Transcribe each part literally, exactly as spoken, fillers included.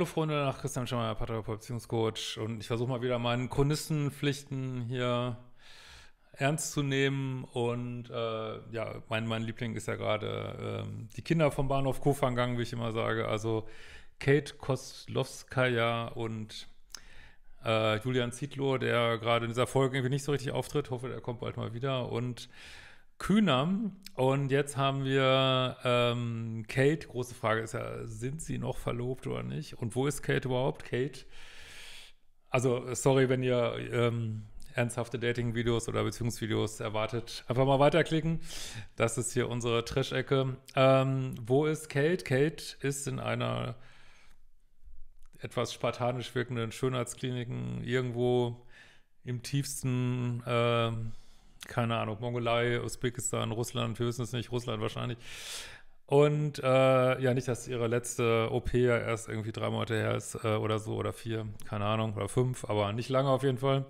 hallo Freunde, nach Christian Hemschemeier, Paartherapeut, Beziehungscoach, und ich versuche mal wieder meinen Chronistenpflichten hier ernst zu nehmen, und äh, ja, mein, mein Liebling ist ja gerade äh, die Kinder vom Bahnhof Kho Pha Ngan, wie ich immer sage, also Kate Koslowskaja und äh, Julian Zietlow, der gerade in dieser Folge irgendwie nicht so richtig auftritt, hoffe, er kommt bald mal wieder, und Kynam. Und jetzt haben wir ähm, Kate. Große Frage ist ja, sind sie noch verlobt oder nicht? Und wo ist Kate überhaupt? Kate, also sorry, wenn ihr ähm, ernsthafte Dating-Videos oder Beziehungsvideos erwartet, einfach mal weiterklicken. Das ist hier unsere Trash-Ecke. Ähm, wo ist Kate? Kate ist in einer etwas spartanisch wirkenden Schönheitsklinik irgendwo im tiefsten, äh, keine Ahnung, Mongolei, Usbekistan, Russland, wir wissen es nicht, Russland wahrscheinlich. Und äh, ja, nicht, dass ihre letzte O P ja erst irgendwie drei Monate her ist äh, oder so, oder vier, keine Ahnung, oder fünf, aber nicht lange auf jeden Fall.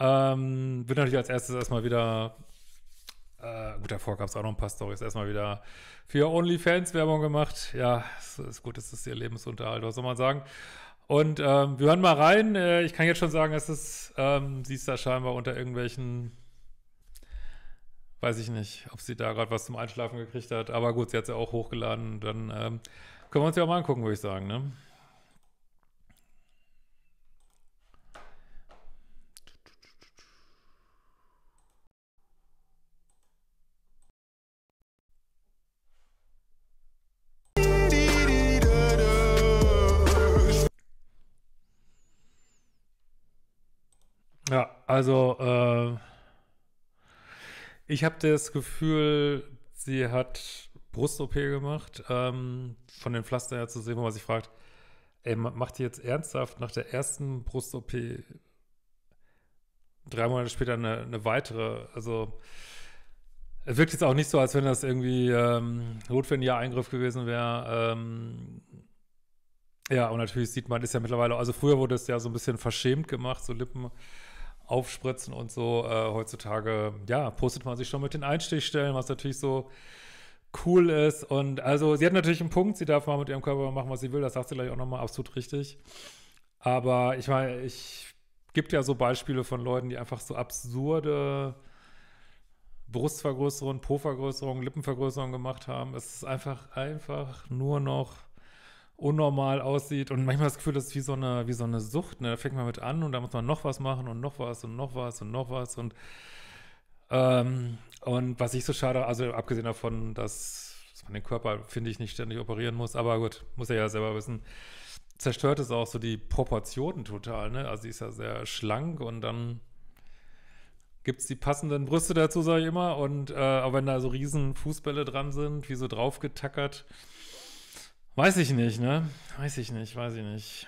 Ähm, wird natürlich als erstes erstmal wieder, äh, gut, davor gab es auch noch ein paar Storys, erstmal wieder für OnlyFans Werbung gemacht. Ja, es ist gut, es ist ihr Lebensunterhalt, was soll man sagen. Und ähm, wir hören mal rein. Äh, ich kann jetzt schon sagen, es ist, ähm, sie ist da scheinbar unter irgendwelchen, weiß ich nicht, ob sie da gerade was zum Einschlafen gekriegt hat, aber gut, sie hat es ja auch hochgeladen, dann ähm, können wir uns ja auch mal angucken, würde ich sagen, ne? Ja, also äh, ich habe das Gefühl, sie hat Brust-O P gemacht, ähm, von den Pflastern her zu sehen, wo man sich fragt, ey, macht die jetzt ernsthaft nach der ersten Brust-O P drei Monate später eine, eine weitere? Also es wirkt jetzt auch nicht so, als wenn das irgendwie ähm, notwendiger Eingriff gewesen wäre. Ähm, ja, und natürlich sieht man, ist ja mittlerweile, also früher wurde es ja so ein bisschen verschämt gemacht, so Lippen aufspritzen und so. Äh, heutzutage, ja, postet man sich schon mit den Einstichstellen, was natürlich so cool ist. Und also sie hat natürlich einen Punkt, sie darf mal mit ihrem Körper machen, was sie will. Das sagt sie gleich auch nochmal, absolut richtig. Aber ich meine, ich gibt ja so Beispiele von Leuten, die einfach so absurde Brustvergrößerungen, Po-Vergrößerungen, Lippenvergrößerungen gemacht haben. Es ist einfach, einfach nur noch unnormal aussieht, und manchmal das Gefühl, das ist wie so eine, wie so eine Sucht, ne? Da fängt man mit an und da muss man noch was machen und noch was und noch was und noch was und ähm, und was ich so schade, also abgesehen davon, dass, dass man den Körper, finde ich, nicht ständig operieren muss, aber gut, muss er ja selber wissen, zerstört es auch so die Proportionen total, ne? Also sie ist ja sehr schlank, und dann gibt es die passenden Brüste dazu, sage ich immer, und äh, auch wenn da so riesen Fußbälle dran sind, wie so drauf getackert, weiß ich nicht, ne? Weiß ich nicht, weiß ich nicht.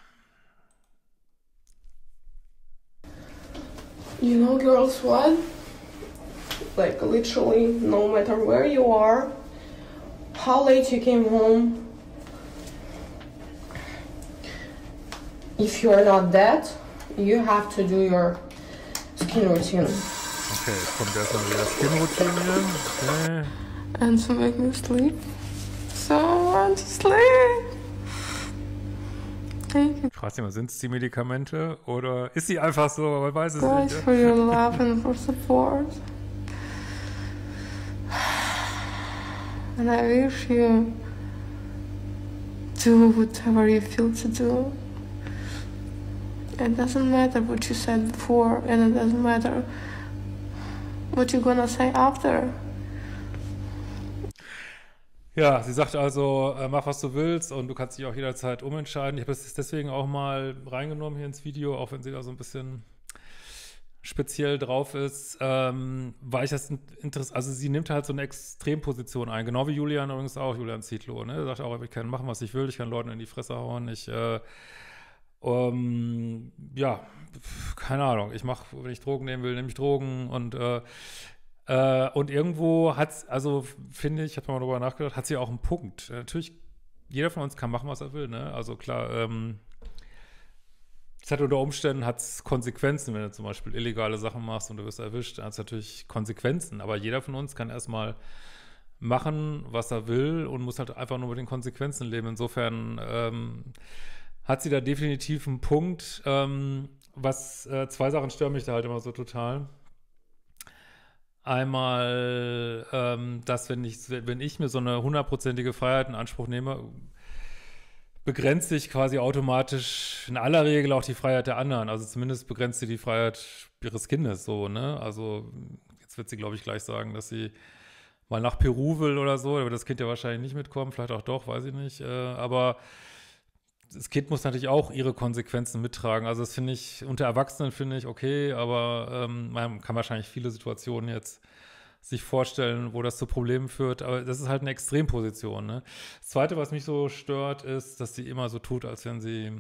You know, girls, what? Like, literally, no matter where you are, how late you came home, if you are not that, you have to do your skin routine. Okay, jetzt kommt erstmal wieder Skin Routine. Okay. And to make me sleep. Ich frage sie mal, sind es die Medikamente oder ist sie einfach so, man weiß es nicht. For your love and for support. And I wish you do whatever you feel to do. It doesn't matter what you said before, and it doesn't matter what you're gonna say after. Ja, sie sagt also, äh, mach, was du willst, und du kannst dich auch jederzeit umentscheiden. Ich habe es deswegen auch mal reingenommen hier ins Video, auch wenn sie da so ein bisschen speziell drauf ist, ähm, weil ich das interessant, also sie nimmt halt so eine Extremposition ein, genau wie Julian übrigens auch, Julian Zietlow, ne? Er sagt auch, ich kann machen, was ich will, ich kann Leuten in die Fresse hauen, ich, äh, ähm, ja, keine Ahnung, ich mache, wenn ich Drogen nehmen will, nehme ich Drogen, und, äh, und irgendwo hat's, also finde ich, hat man mal drüber nachgedacht, hat sie auch einen Punkt. Natürlich, jeder von uns kann machen, was er will, ne? Also klar, ähm, es hat unter Umständen hat's Konsequenzen, wenn du zum Beispiel illegale Sachen machst und du wirst erwischt, dann hat es natürlich Konsequenzen. Aber jeder von uns kann erstmal machen, was er will, und muss halt einfach nur mit den Konsequenzen leben. Insofern, ähm, hat sie da definitiv einen Punkt. Ähm, was äh, zwei Sachen stören mich da halt immer so total. Einmal, ähm, dass wenn ich, wenn ich mir so eine hundertprozentige Freiheit in Anspruch nehme, begrenzt sich quasi automatisch in aller Regel auch die Freiheit der anderen. Also zumindest begrenzt sie die Freiheit ihres Kindes so, ne? Also jetzt wird sie, glaube ich, gleich sagen, dass sie mal nach Peru will oder so. Da wird das Kind ja wahrscheinlich nicht mitkommen, vielleicht auch doch, weiß ich nicht. Äh, aber das Kind muss natürlich auch ihre Konsequenzen mittragen. Also das finde ich, unter Erwachsenen finde ich okay, aber ähm, man kann wahrscheinlich viele Situationen jetzt sich vorstellen, wo das zu Problemen führt. Aber das ist halt eine Extremposition, ne? Das Zweite, was mich so stört, ist, dass sie immer so tut, als wenn sie,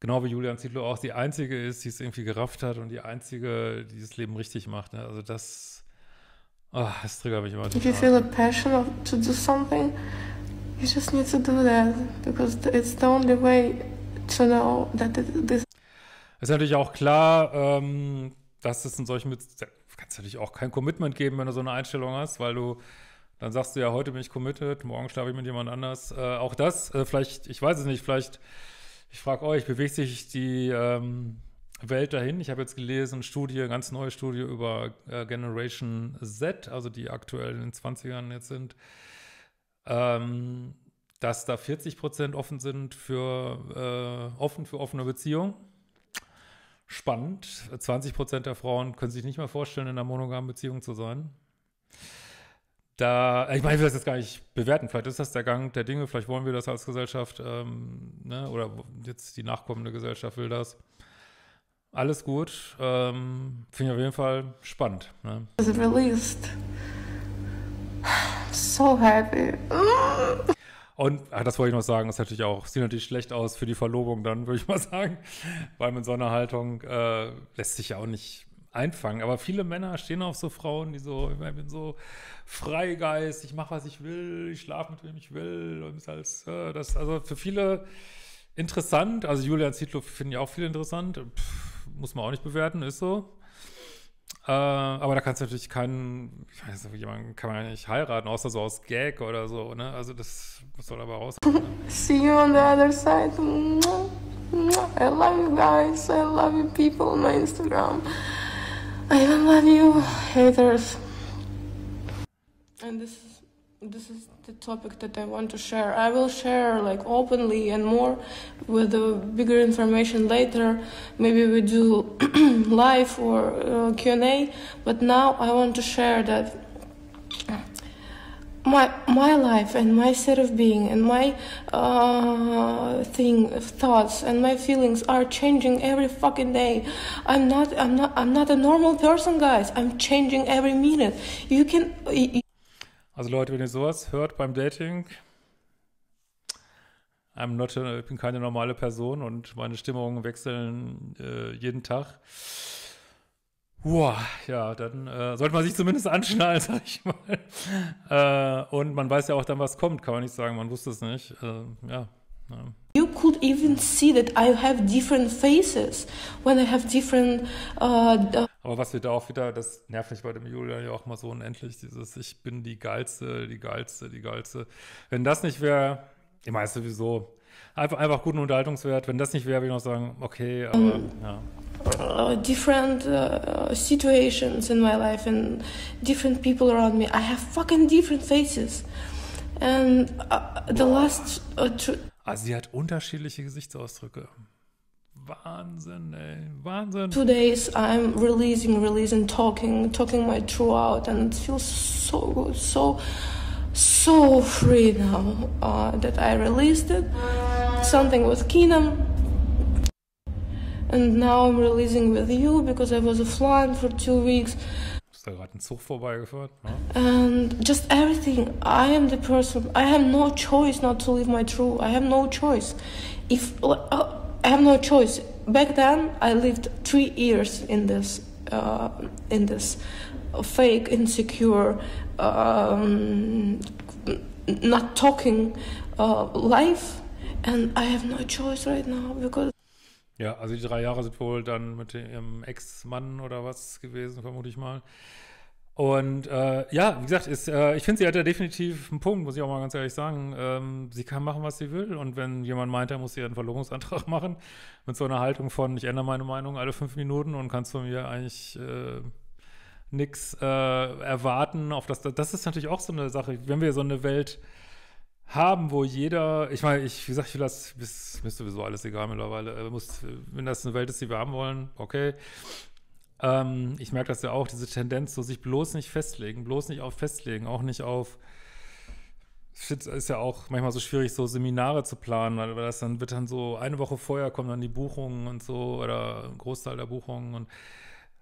genau wie Julian Zietlow auch, die Einzige ist, die es irgendwie gerafft hat und die Einzige, die das Leben richtig macht, ne? Also das, oh, das triggert mich immer. If you feel a passion to do something, you just need to do that, because it's the only way to know that this... Ist natürlich auch klar, ähm, dass es in solchen... Kannst natürlich auch kein Commitment geben, wenn du so eine Einstellung hast, weil du... Dann sagst du ja, heute bin ich committed, morgen schlafe ich mit jemand anders. Äh, auch das, äh, vielleicht... Ich weiß es nicht, vielleicht... Ich frage euch, bewegt sich die ähm, Welt dahin? Ich habe jetzt gelesen, Studie, ganz neue Studie über äh, Generation Z, also die aktuell in den zwanzigern jetzt sind, Ähm, dass da vierzig Prozent offen sind für, äh, offen für offene Beziehungen. Spannend. zwanzig Prozent der Frauen können sich nicht mehr vorstellen, in einer monogamen Beziehung zu sein. Da, ich meine, ich will das jetzt gar nicht bewerten. Vielleicht ist das der Gang der Dinge. Vielleicht wollen wir das als Gesellschaft, ähm, ne? Oder jetzt die nachkommende Gesellschaft will das. Alles gut. Ähm, finde ich auf jeden Fall spannend, ne? Is it released? So happy. Und ach, das wollte ich noch sagen, das ist natürlich auch, sieht natürlich schlecht aus für die Verlobung dann, würde ich mal sagen, weil mit so einer Haltung äh, lässt sich ja auch nicht einfangen. Aber viele Männer stehen auf so Frauen, die so, ich bin so Freigeist, ich mache, was ich will, ich schlafe mit wem ich will und ist alles, äh, das, also für viele interessant. Also Julian Zietlow finde ich auch viel interessant, pff, muss man auch nicht bewerten, ist so. Äh, aber da kannst du natürlich keinen, ich weiß nicht, jemanden kann man ja nicht heiraten, außer so aus Gag oder so, ne? Also das muss doch aber raus. Ne? See you on the other side. I love you guys, I love you people on my Instagram. I even love you haters. And this is, this is the topic that I want to share. I will share like openly and more with the bigger information later. Maybe we do live or uh, Q and A, but now I want to share that my my life and my state of being and my uh, thing thoughts and my feelings are changing every fucking day. I'm not I'm not I'm not a normal person, guys. I'm changing every minute. You can. You Also Leute, wenn ihr sowas hört beim Dating, I'm not, ich bin keine normale Person und meine Stimmungen wechseln äh, jeden Tag. Uah, ja, dann äh, sollte man sich zumindest anschnallen, sag ich mal. Äh, und man weiß ja auch dann, was kommt, kann man nicht sagen, man wusste es nicht. Äh, ja. You could even see that I have different faces when I have different. Uh, Aber was wir da auch wieder, das nervt mich bei dem Julian ja auch mal so unendlich, dieses ich bin die Geilste, die Geilste, die Geilste. Wenn das nicht wäre, ich meine sowieso, einfach, einfach guten Unterhaltungswert, wenn das nicht wäre, würde ich noch sagen, okay, aber um, ja. Uh, different uh, situations in my life and different people around me. I have fucking different faces. And uh, the last... Uh, Also sie hat unterschiedliche Gesichtsausdrücke. Wahnsinn, ey, Wahnsinn. Two days I'm releasing, releasing, talking, talking my true out and it feels so good, so, so free now uh, that I released it. Something with Kynam. And now I'm releasing with you because I was offline for two weeks. Ist da gerade ein Zug vorbeigefahren? Ja. And just everything. I am the person. I have no choice not to live my true. I have no choice. If uh, I have no choice. Back then, I lived three years in this, uh, in this fake, insecure, um, not talking uh, life, and I have no choice right now because. Ja, also die drei Jahre sind wohl dann mit ihrem Ex-Mann oder was gewesen, vermute ich mal. Und äh, ja, wie gesagt, ist, äh, ich finde, sie hat da definitiv einen Punkt, muss ich auch mal ganz ehrlich sagen. Ähm, sie kann machen, was sie will. Und wenn jemand meint, er muss ihr einen Verlobungsantrag machen, mit so einer Haltung von, ich ändere meine Meinung alle fünf Minuten und kannst von mir eigentlich äh, nichts äh, erwarten. Auf das, das ist natürlich auch so eine Sache, wenn wir so eine Welt haben, wo jeder, ich meine, ich, wie gesagt, ich will das, ist, ist sowieso alles egal mittlerweile. Muss, wenn das eine Welt ist, die wir haben wollen, okay. Ähm, ich merke das ja auch, diese Tendenz, so sich bloß nicht festlegen, bloß nicht auf festlegen, auch nicht auf, shit, ist ja auch manchmal so schwierig, so Seminare zu planen, weil, weil das dann wird dann so, eine Woche vorher kommen dann die Buchungen und so, oder ein Großteil der Buchungen und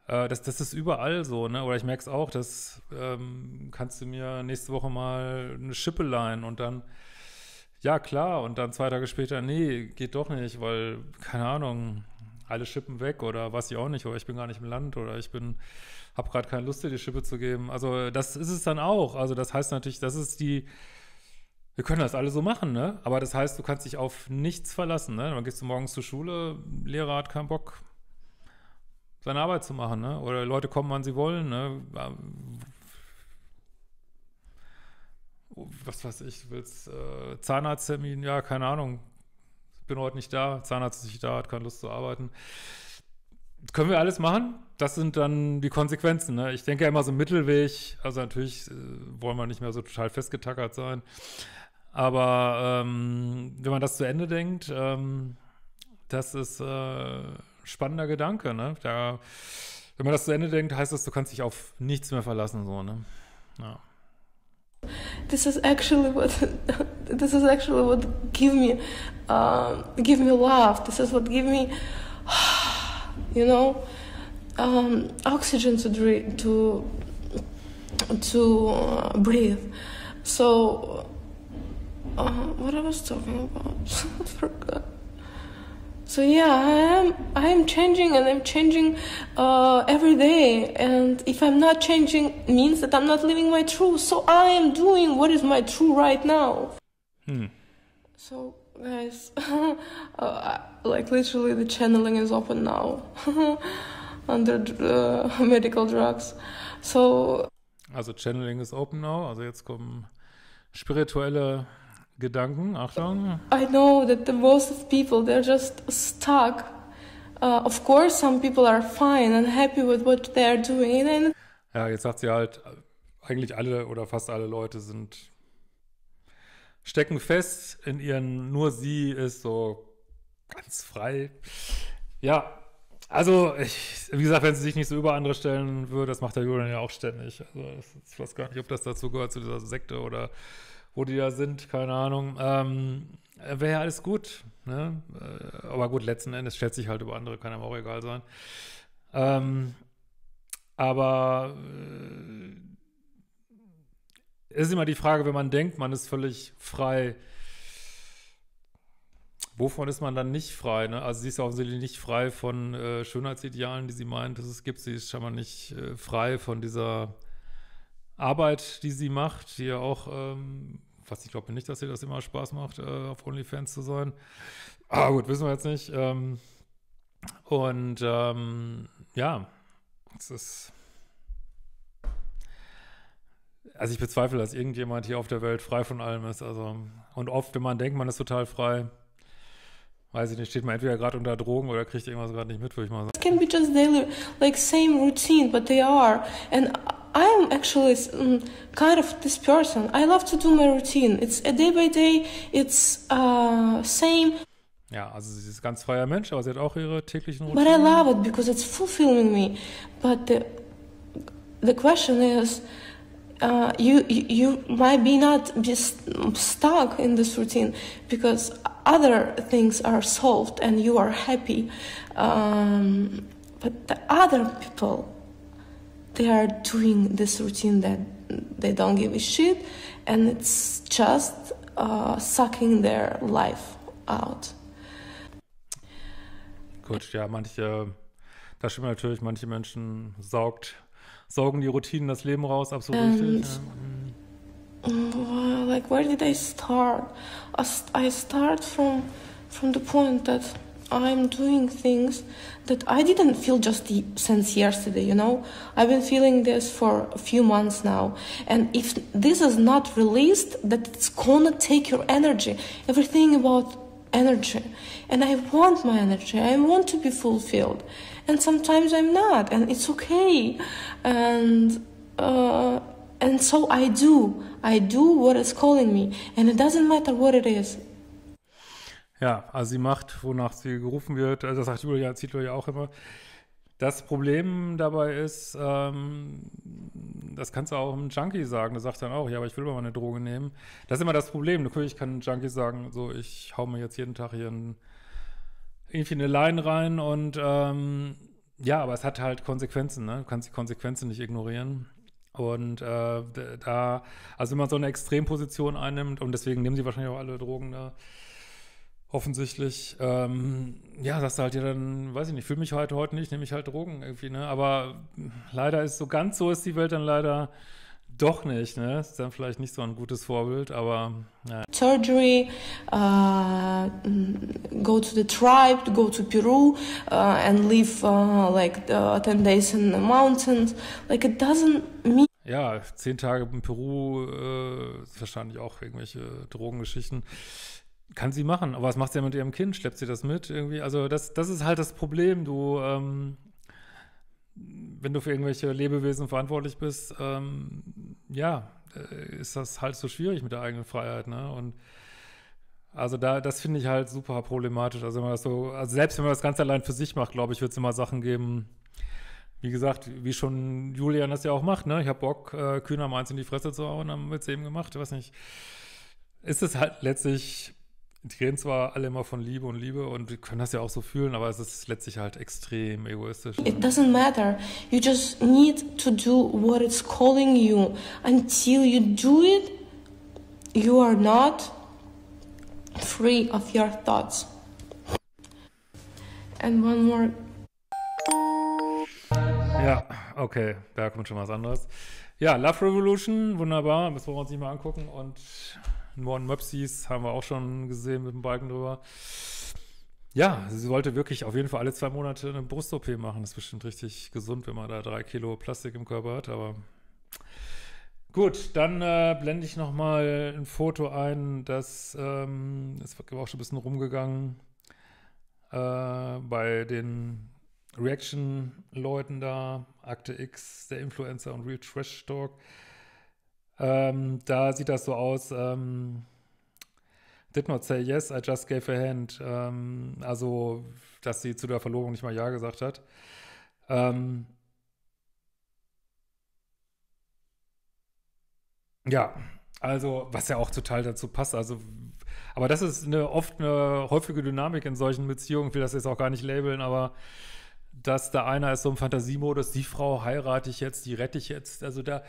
äh, das, das ist überall so, ne, oder ich merke es auch, dass ähm, kannst du mir nächste Woche mal eine Schippe leihen und dann, ja klar, und dann zwei Tage später, nee, geht doch nicht, weil, keine Ahnung, alle Schippen weg oder weiß ich auch nicht, oder ich bin gar nicht im Land oder ich bin, habe gerade keine Lust, dir die Schippe zu geben. Also das ist es dann auch. Also das heißt natürlich, das ist die, wir können das alle so machen, ne? Aber das heißt, du kannst dich auf nichts verlassen, ne? Dann gehst du morgens zur Schule, Lehrer hat keinen Bock, seine Arbeit zu machen, ne? Oder Leute kommen, wann sie wollen, ne? Was weiß ich, du willst äh, Zahnarzttermin, ja, keine Ahnung. Bin heute nicht da, Zahnarzt ist nicht da, hat keine Lust zu arbeiten. Können wir alles machen? Das sind dann die Konsequenzen, ne? Ich denke ja immer so Mittelweg, also natürlich äh, wollen wir nicht mehr so total festgetackert sein, aber ähm, wenn man das zu Ende denkt, ähm, das ist äh, ein spannender Gedanke, ne? Da, wenn man das zu Ende denkt, heißt das, du kannst dich auf nichts mehr verlassen, so, ne? Ja. This is actually what this is actually what give me uh, give me love. This is what give me, you know, um, oxygen to dre- to to uh, breathe. So uh, what I was talking about, I forgot. So yeah, I am I am changing, and I'm changing uh, every day. And if I'm not changing, means that I'm not living my truth. So I am doing what is my true right now. Hmm. So guys, uh, like literally the channeling is open now under uh, medical drugs. So. Also channeling is open now. Also jetzt kommen spirituelle Gedanken, Achtung. I know that the most of people, they're just stuck. Uh, of course, some people are fine and happy with what they're doing. And ja, jetzt sagt sie halt, eigentlich alle oder fast alle Leute sind, stecken fest in ihren, nur sie ist so ganz frei. Ja, also, ich, wie gesagt, wenn sie sich nicht so über andere stellen würde, das macht der Julian ja auch ständig. Also, ich weiß gar nicht, ob das dazu gehört, zu dieser Sekte oder wo die da sind, keine Ahnung, ähm, wäre ja alles gut, ne? Äh, aber gut, letzten Endes schätze ich halt über andere, kann einem auch egal sein. Ähm, aber äh, ist immer die Frage, wenn man denkt, man ist völlig frei, wovon ist man dann nicht frei, ne? Also sie ist ja offensichtlich nicht frei von äh, Schönheitsidealen, die sie meint, dass es gibt, sie ist scheinbar nicht äh, frei von dieser Arbeit, die sie macht, die ja auch, ähm, was ich glaube nicht, dass ihr das immer Spaß macht, äh, auf OnlyFans zu sein. Aber gut, wissen wir jetzt nicht. Ähm, und ähm, ja, es ist, also ich bezweifle, dass irgendjemand hier auf der Welt frei von allem ist. Also, und oft, wenn man denkt, man ist total frei, weiß ich nicht, steht man entweder gerade unter Drogen oder kriegt irgendwas gerade nicht mit, würde ich mal sagen. It can be just daily, like same routine, but they are. And I am actually kind of this person. I love to do my routine. It's a day by day. It's uh, same. Ja, also sie ist ganz freier Mensch, aber sie hat auch ihre täglichen Routinen. But I love it because it's fulfilling me. But the the question is, uh, you, you you might be not just stuck in this routine because other things are solved and you are happy. Um, but the other people, they are doing this routine that they don't give a shit, and it's just uh, sucking their life out. Gut, ja, manche, das stimmt natürlich, manche Menschen saugt, saugen die Routinen das Leben raus, absolut and, richtig. Ja. Well, like, where did I start? I start from, from the point that I'm doing things that I didn't feel just the, since yesterday, you know? I've been feeling this for a few months now. And if this is not released, that it's gonna take your energy. Everything about energy. And I want my energy. I want to be fulfilled. And sometimes I'm not. And it's okay. And, uh, and so I do. I do what is calling me. And it doesn't matter what it is. Ja, also sie macht, wonach sie gerufen wird, also das sagt Julian Zietlow ja auch immer. Das Problem dabei ist, ähm, das kannst du auch einem Junkie sagen, der sagt dann auch, ja, aber ich will mal eine Droge nehmen. Das ist immer das Problem, natürlich kann ein Junkie sagen, so, ich hau mir jetzt jeden Tag hier ein, irgendwie eine Line rein und ähm, ja, aber es hat halt Konsequenzen, ne? Du kannst die Konsequenzen nicht ignorieren. Und äh, da, also wenn man so eine Extremposition einnimmt, und deswegen nehmen sie wahrscheinlich auch alle Drogen da, offensichtlich, ähm, ja, sagst du halt ja dann, weiß ich nicht, fühle mich halt heute nicht, nehme ich halt Drogen irgendwie, ne, aber leider ist so, ganz so ist die Welt dann leider doch nicht, ne, ist dann vielleicht nicht so ein gutes Vorbild, aber, naja. Surgery, uh, go to the tribe, go to Peru, uh, and live, uh, like, uh, ten days in the mountains, like, it doesn't mean... Ja, zehn Tage in Peru, äh, wahrscheinlich auch irgendwelche Drogengeschichten. Kann sie machen, aber was macht sie mit ihrem Kind? Schleppt sie das mit irgendwie? Also das, das ist halt das Problem, du, ähm, wenn du für irgendwelche Lebewesen verantwortlich bist, ähm, ja, äh, ist das halt so schwierig mit der eigenen Freiheit, ne? Und also da, das finde ich halt super problematisch. Also wenn man das so, also selbst wenn man das ganz allein für sich macht, glaube ich, wird es immer Sachen geben, wie gesagt, wie schon Julian das ja auch macht, ne? Ich habe Bock, äh, Kynam eins in die Fresse zu hauen, dann wird es eben gemacht, ich weiß nicht. Ist es halt letztlich... Die reden zwar alle immer von Liebe und Liebe und wir können das ja auch so fühlen, aber es ist letztlich halt extrem egoistisch. It doesn't matter. You just need to do what it's calling you. Until you do it, you are not free of your thoughts. And one more. Ja, okay, da kommt schon was anderes. Ja, Love Revolution, wunderbar, das wollen wir uns nicht mal angucken und... Morgen Möpsis haben wir auch schon gesehen mit dem Balken drüber. Ja, sie sollte wirklich auf jeden Fall alle zwei Monate eine Brust-O P machen. Das ist bestimmt richtig gesund, wenn man da drei Kilo Plastik im Körper hat, aber gut, dann äh, blende ich nochmal ein Foto ein, das ähm, ist auch schon ein bisschen rumgegangen äh, bei den Reaction-Leuten da, Akte X, der Influencer und Real Trash Talk. Ähm, da sieht das so aus, ähm, did not say yes, I just gave a hand. Ähm, also, dass sie zu der Verlobung nicht mal Ja gesagt hat. Ähm, ja, also, was ja auch total dazu passt. Also, aber das ist eine, oft eine häufige Dynamik in solchen Beziehungen. Ich will das jetzt auch gar nicht labeln, aber dass da einer ist so im Fantasiemodus, die Frau heirate ich jetzt, die rette ich jetzt. Also da...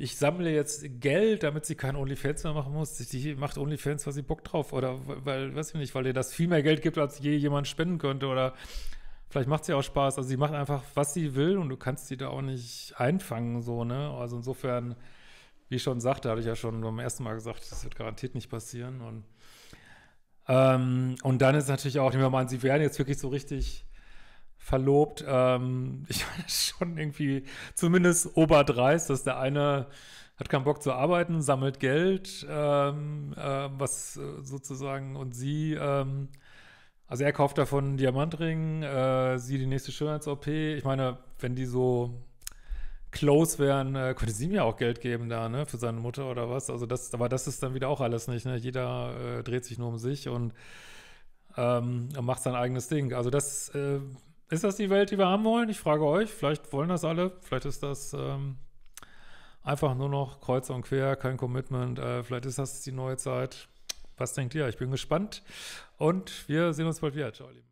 Ich sammle jetzt Geld, damit sie kein OnlyFans mehr machen muss. Die macht OnlyFans, weil sie Bock drauf oder weil, weiß ich nicht, weil ihr das viel mehr Geld gibt, als je jemand spenden könnte oder vielleicht macht sie auch Spaß. Also sie macht einfach, was sie will und du kannst sie da auch nicht einfangen, so, ne? Also insofern, wie ich schon sagte, hatte ich ja schon beim ersten Mal gesagt, das wird garantiert nicht passieren und ähm, und dann ist natürlich auch, nehmen wir mal an, sie werden jetzt wirklich so richtig verlobt, ähm, ich meine schon irgendwie, zumindest oberdreist, dass der eine hat keinen Bock zu arbeiten, sammelt Geld, ähm, äh, was äh, sozusagen, und sie, ähm, also er kauft davon einen Diamantring, äh, sie die nächste Schönheits-O P, ich meine, wenn die so close wären, äh, könnte sie mir auch Geld geben da, ne, für seine Mutter oder was, also das, aber das ist dann wieder auch alles nicht, ne, jeder äh, dreht sich nur um sich und ähm, macht sein eigenes Ding, also das, äh, ist das die Welt, die wir haben wollen? Ich frage euch, vielleicht wollen das alle, vielleicht ist das ähm, einfach nur noch kreuz und quer, kein Commitment, äh, vielleicht ist das die neue Zeit. Was denkt ihr? Ich bin gespannt und wir sehen uns bald wieder. Ciao, liebe.